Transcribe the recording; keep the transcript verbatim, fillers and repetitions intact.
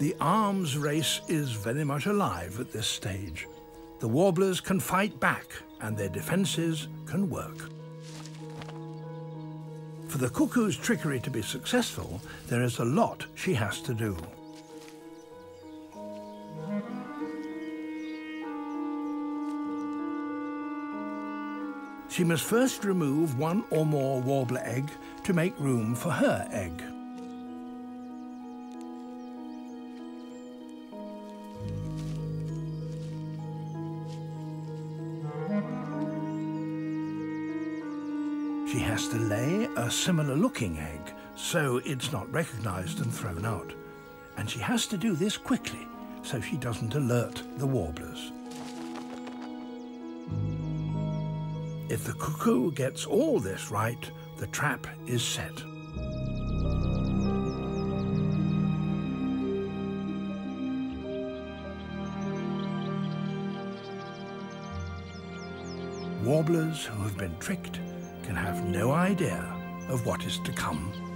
The arms race is very much alive at this stage. The warblers can fight back and their defences can work. For the cuckoo's trickery to be successful, there is a lot she has to do. She must first remove one or more warbler egg to make room for her egg. She has to lay a similar-looking egg so it's not recognised and thrown out. And she has to do this quickly so she doesn't alert the warblers. If the cuckoo gets all this right, the trap is set. Warblers who have been tricked can have no idea of what is to come.